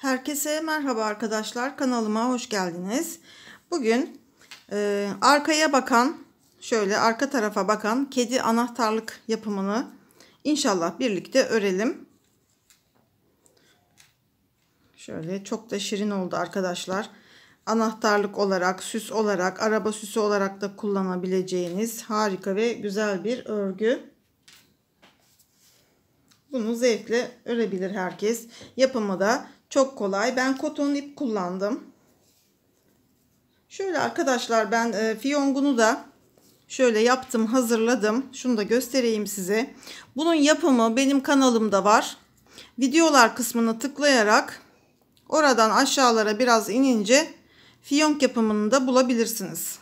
Herkese merhaba arkadaşlar, kanalıma hoş geldiniz. Bugün arkaya bakan, şöyle arka tarafa bakan kedi anahtarlık yapımını inşallah birlikte örelim. Şöyle çok da şirin oldu arkadaşlar. Anahtarlık olarak, süs olarak, araba süsü olarak da kullanabileceğiniz harika ve güzel bir örgü. Bunu zevkle örebilir herkes. Yapımı da çok kolay. Ben koton ip kullandım. Şöyle arkadaşlar, ben fiyongunu da şöyle yaptım, hazırladım. Şunu da göstereyim size. Bunun yapımı benim kanalımda var. Videolar kısmına tıklayarak oradan aşağılara biraz inince fiyonk yapımını da bulabilirsiniz.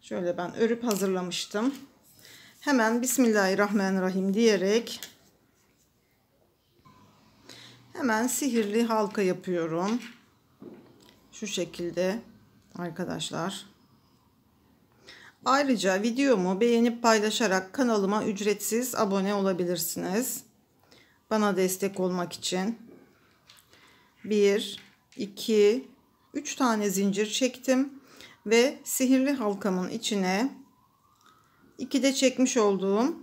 Şöyle ben örüp hazırlamıştım. Hemen Bismillahirrahmanirrahim diyerek hemen sihirli halka yapıyorum. Şu şekilde arkadaşlar. Ayrıca videomu beğenip paylaşarak kanalıma ücretsiz abone olabilirsiniz. Bana destek olmak için. 1, 2, 3 tane zincir çektim ve sihirli halkamın içine 2'de çekmiş olduğum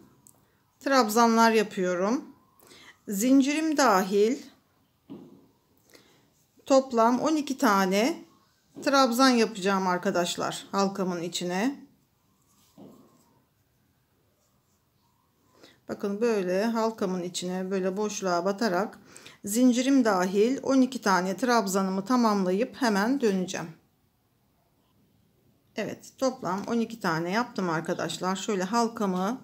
trabzanlar yapıyorum. Zincirim dahil toplam 12 tane trabzan yapacağım arkadaşlar halkamın içine. Bakın böyle halkamın içine böyle boşluğa batarak zincirim dahil 12 tane trabzanımı tamamlayıp hemen döneceğim. Evet, toplam 12 tane yaptım arkadaşlar. Şöyle halkamı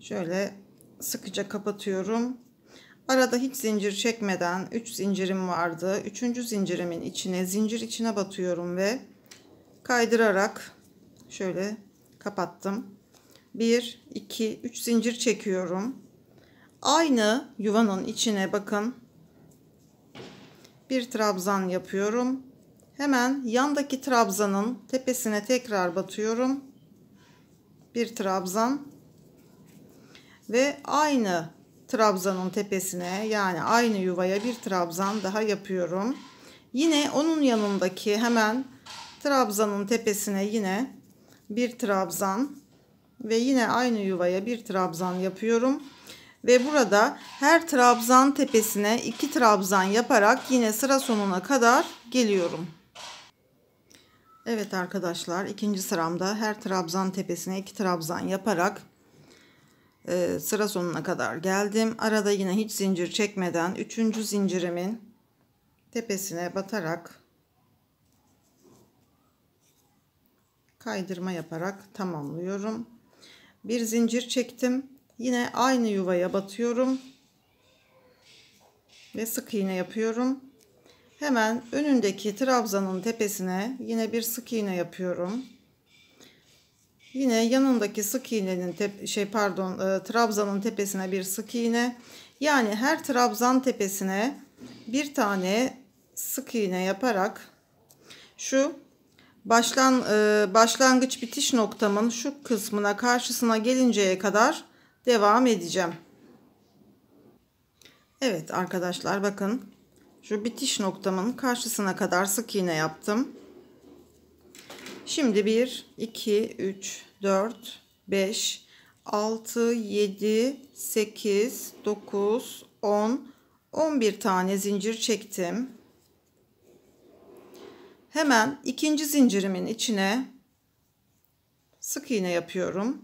şöyle sıkıca kapatıyorum. Arada hiç zincir çekmeden 3 zincirim vardı. 3. zincirimin içine zincir içine batıyorum ve kaydırarak şöyle kapattım. 1, 2, 3 zincir çekiyorum. Aynı yuvanın içine bakın. Bir trabzan yapıyorum. Hemen yandaki trabzanın tepesine tekrar batıyorum. Bir trabzan ve aynı trabzanın tepesine, yani aynı yuvaya bir trabzan daha yapıyorum. Yine onun yanındaki hemen trabzanın tepesine yine bir trabzan ve yine aynı yuvaya bir trabzan yapıyorum. Ve burada her trabzan tepesine 2 trabzan yaparak yine sıra sonuna kadar geliyorum. Evet arkadaşlar, ikinci sıramda her trabzan tepesine 2 trabzan yaparak sıra sonuna kadar geldim. Arada yine hiç zincir çekmeden 3. zincirimin tepesine batarak kaydırma yaparak tamamlıyorum. Bir zincir çektim. Yine aynı yuvaya batıyorum ve sık iğne yapıyorum. Hemen önündeki trabzanın tepesine yine bir sık iğne yapıyorum. Yine yanındaki sık iğnenin trabzanın tepesine bir sık iğne. Yani her trabzan tepesine bir tane sık iğne yaparak şu başlangıç bitiş noktamın şu kısmına, karşısına gelinceye kadar devam edeceğim. Evet arkadaşlar, bakın. Şu bitiş noktamın karşısına kadar sık iğne yaptım. Şimdi 1, 2, 3, 4, 5, 6, 7, 8, 9, 10, 11 tane zincir çektim. Hemen 2. zincirimin içine sık iğne yapıyorum.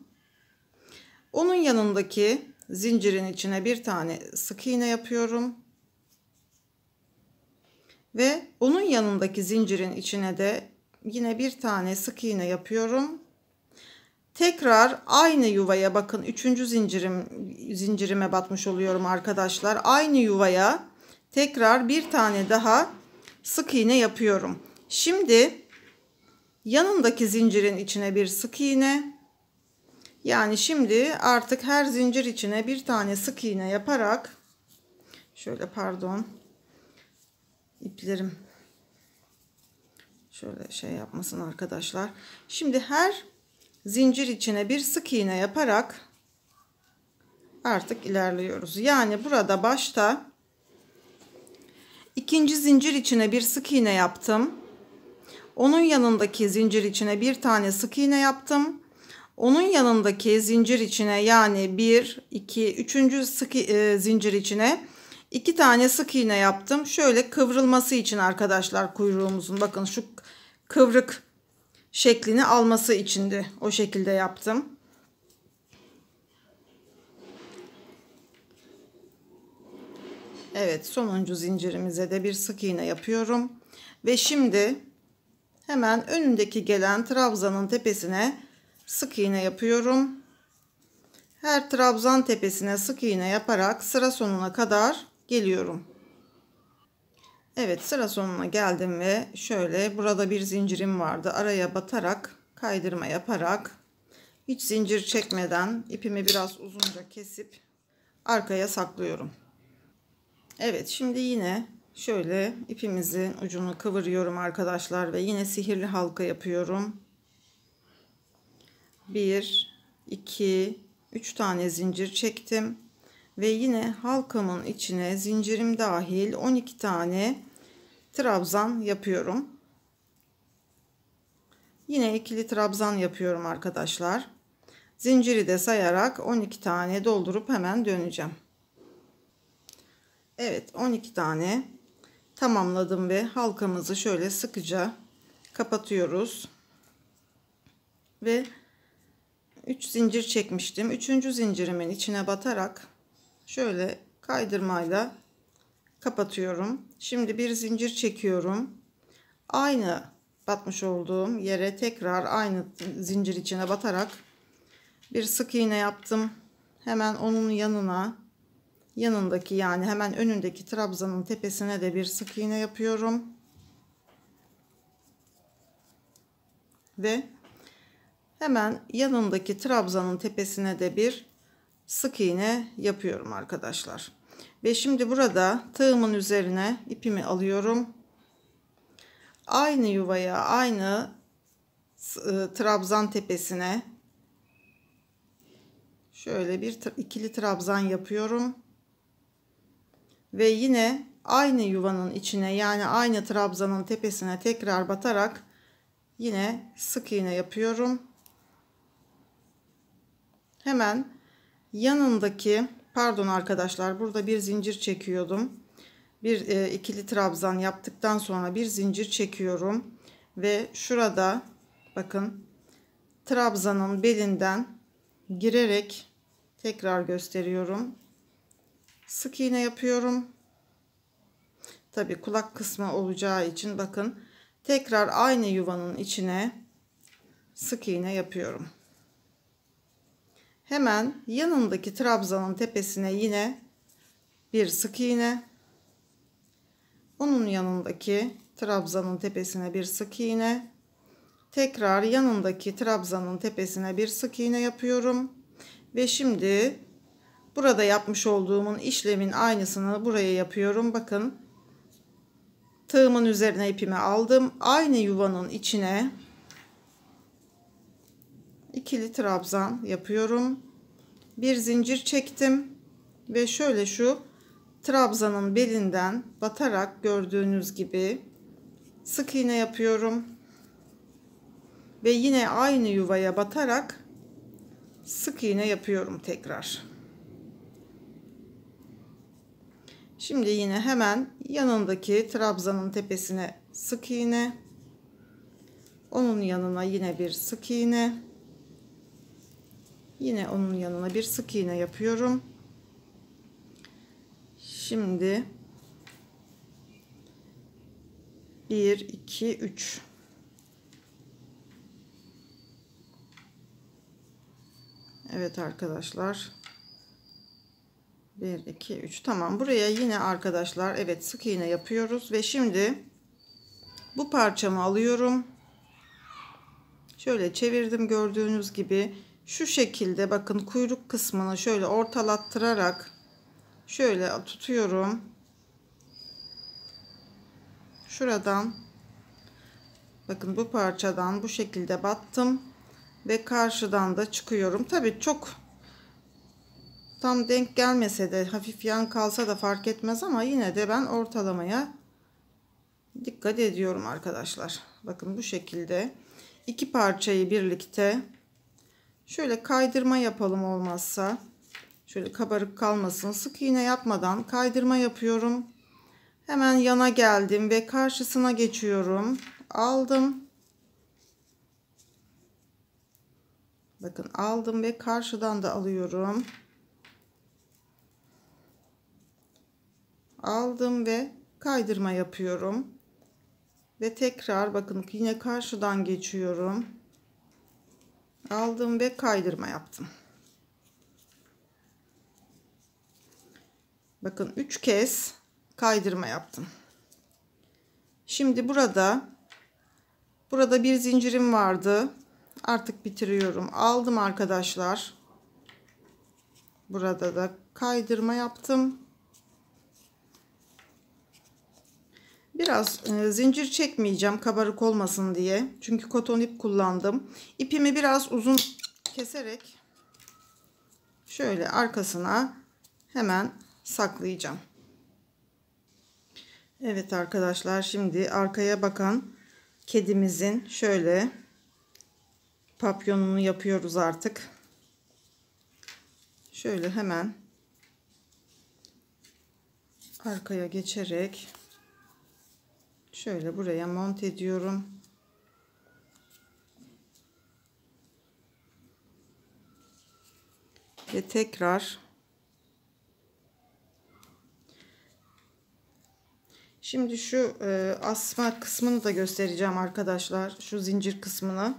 Onun yanındaki zincirin içine bir tane sık iğne yapıyorum. Ve onun yanındaki zincirin içine de yine bir tane sık iğne yapıyorum. Tekrar aynı yuvaya, bakın 3. zincirime batmış oluyorum arkadaşlar. Aynı yuvaya tekrar bir tane daha sık iğne yapıyorum. Şimdi yanındaki zincirin içine bir sık iğne. Yani şimdi artık her zincir içine bir tane sık iğne yaparak şöyle, pardon, iplerim şöyle şey yapmasın arkadaşlar. Şimdi her zincir içine bir sık iğne yaparak artık ilerliyoruz. Yani burada başta İkinci zincir içine bir sık iğne yaptım. Onun yanındaki zincir içine bir tane sık iğne yaptım. Onun yanındaki zincir içine yani 1, 2, 3. sık zincir içine 2 tane sık iğne yaptım. Şöyle kıvrılması için arkadaşlar, kuyruğumuzun bakın şu kıvrık şeklini alması için de o şekilde yaptım. Evet, sonuncu zincirimize de bir sık iğne yapıyorum. Ve şimdi hemen önündeki gelen trabzanın tepesine sık iğne yapıyorum. Her trabzan tepesine sık iğne yaparak sıra sonuna kadar geliyorum. Evet, sıra sonuna geldim ve şöyle burada bir zincirim vardı. Araya batarak kaydırma yaparak hiç zincir çekmeden ipimi biraz uzunca kesip arkaya saklıyorum. Evet, şimdi yine şöyle ipimizin ucunu kıvırıyorum arkadaşlar ve yine sihirli halka yapıyorum. 1, 2, 3 tane zincir çektim ve yine halkamın içine zincirim dahil 12 tane trabzan yapıyorum. Yine ikili trabzan yapıyorum arkadaşlar. Zinciri de sayarak 12 tane doldurup hemen döneceğim. Evet, 12 tane tamamladım ve halkamızı şöyle sıkıca kapatıyoruz. Ve 3 zincir çekmiştim. 3. zincirimin içine batarak şöyle kaydırmayla kapatıyorum. Şimdi bir zincir çekiyorum. Aynı batmış olduğum yere tekrar aynı zincir içine batarak bir sık iğne yaptım. Hemen onun yanındaki yani hemen önündeki trabzanın tepesine de bir sık iğne yapıyorum. Ve hemen yanındaki trabzanın tepesine de bir sık iğne yapıyorum arkadaşlar. Ve şimdi burada tığımın üzerine ipimi alıyorum. Aynı yuvaya, aynı trabzan tepesine şöyle bir ikili trabzan yapıyorum. Ve yine aynı yuvanın içine yani aynı trabzanın tepesine tekrar batarak yine sık iğne yapıyorum. Hemen yanındaki, pardon arkadaşlar, burada bir zincir çekiyordum. Bir ikili trabzan yaptıktan sonra bir zincir çekiyorum. Ve şurada bakın trabzanın belinden girerek tekrar gösteriyorum. Sık iğne yapıyorum. Tabi kulak kısmı olacağı için bakın tekrar aynı yuvanın içine sık iğne yapıyorum. Hemen yanındaki trabzanın tepesine yine bir sık iğne. Onun yanındaki trabzanın tepesine bir sık iğne. Tekrar yanındaki trabzanın tepesine bir sık iğne yapıyorum. Ve şimdi burada yapmış olduğumun işlemin aynısını buraya yapıyorum. Bakın tığımın üzerine ipimi aldım. Aynı yuvanın içine ikili trabzan yapıyorum. Bir zincir çektim ve şöyle şu trabzanın belinden batarak gördüğünüz gibi sık iğne yapıyorum. Ve yine aynı yuvaya batarak sık iğne yapıyorum tekrar. Şimdi yine hemen yanındaki trabzanın tepesine sık iğne. Onun yanına yine bir sık iğne. Yine onun yanına bir sık iğne yapıyorum. Şimdi 1, 2, 3. Evet arkadaşlar. 1, 2, 3. Tamam, buraya yine arkadaşlar evet sık iğne yapıyoruz ve şimdi bu parçamı alıyorum. Şöyle çevirdim gördüğünüz gibi. Şu şekilde bakın kuyruk kısmını şöyle ortalattırarak şöyle tutuyorum. Şuradan bakın bu parçadan bu şekilde battım ve karşıdan da çıkıyorum. Tabii çok tam denk gelmese de hafif yan kalsa da fark etmez ama yine de ben ortalamaya dikkat ediyorum arkadaşlar. Bakın bu şekilde iki parçayı birlikte şöyle kaydırma yapalım, olmazsa şöyle kabarık kalmasın. Sık iğne yapmadan kaydırma yapıyorum. Hemen yana geldim ve karşısına geçiyorum. Aldım. Bakın aldım ve karşıdan da alıyorum. Aldım ve kaydırma yapıyorum. Ve tekrar bakın yine karşıdan geçiyorum. Aldım ve kaydırma yaptım. Bakın 3 kez kaydırma yaptım. Şimdi burada bir zincirim vardı. Artık bitiriyorum. Aldım arkadaşlar. Burada da kaydırma yaptım. Biraz zincir çekmeyeceğim kabarık olmasın diye. Çünkü koton ip kullandım. İpimi biraz uzun keserek şöyle arkasına hemen saklayacağım. Evet arkadaşlar, şimdi arkaya bakan kedimizin şöyle papyonunu yapıyoruz artık. Şöyle hemen arkaya geçerek şöyle buraya monte ediyorum. Ve tekrar. Şimdi şu asma kısmını da göstereceğim arkadaşlar. Şu zincir kısmını.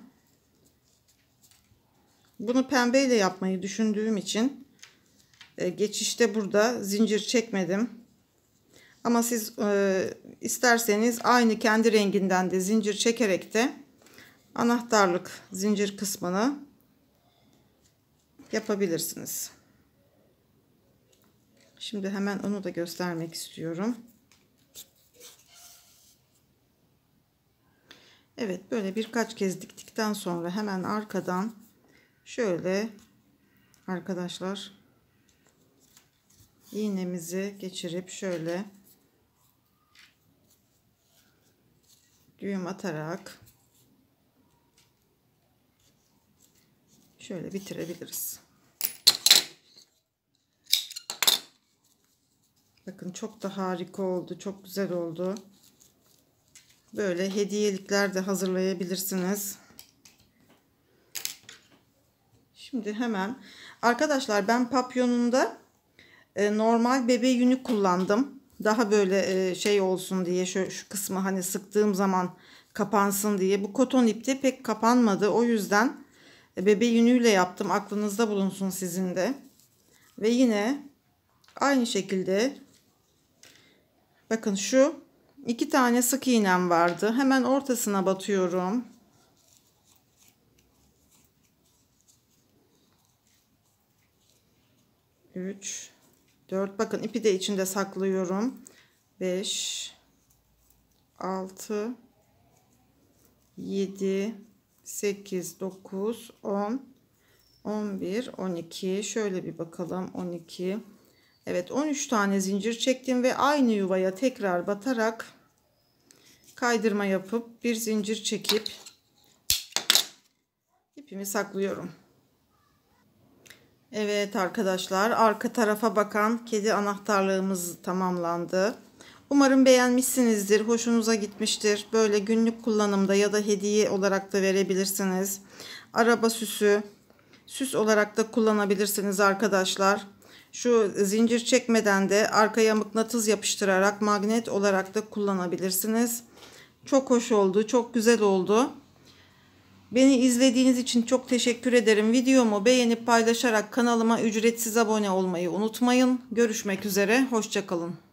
Bunu pembeyle yapmayı düşündüğüm için geçişte burada zincir çekmedim. Ama siz isterseniz aynı kendi renginden de zincir çekerek de anahtarlık zincir kısmını yapabilirsiniz. Şimdi hemen onu da göstermek istiyorum. Evet, böyle birkaç kez diktikten sonra hemen arkadan şöyle arkadaşlar iğnemizi geçirip şöyle düğüm atarak şöyle bitirebiliriz. Bakın çok da harika oldu, çok güzel oldu. Böyle hediyelikler de hazırlayabilirsiniz. Şimdi hemen arkadaşlar ben papyonunda normal bebe yünü kullandım. Daha böyle şey olsun diye şu kısmı hani sıktığım zaman kapansın diye. Bu koton ipte pek kapanmadı. O yüzden bebe yünüyle yaptım. Aklınızda bulunsun sizin de. Ve yine aynı şekilde bakın şu iki tane sık iğnem vardı. Hemen ortasına batıyorum. Üç. 4 bakın ipi de içinde saklıyorum. 5 6 7 8 9 10 11 12 şöyle bir bakalım 12. Evet 13 tane zincir çektim ve aynı yuvaya tekrar batarak kaydırma yapıp bir zincir çekip ipimi saklıyorum. Evet arkadaşlar, arka tarafa bakan kedi anahtarlığımız tamamlandı. Umarım beğenmişsinizdir, hoşunuza gitmiştir. Böyle günlük kullanımda ya da hediye olarak da verebilirsiniz. Araba süsü, süs olarak da kullanabilirsiniz arkadaşlar. Şu zincir çekmeden de arkaya mıknatıs yapıştırarak magnet olarak da kullanabilirsiniz. Çok hoş oldu, çok güzel oldu. Beni izlediğiniz için çok teşekkür ederim. Videomu beğenip paylaşarak kanalıma ücretsiz abone olmayı unutmayın. Görüşmek üzere, hoşça kalın.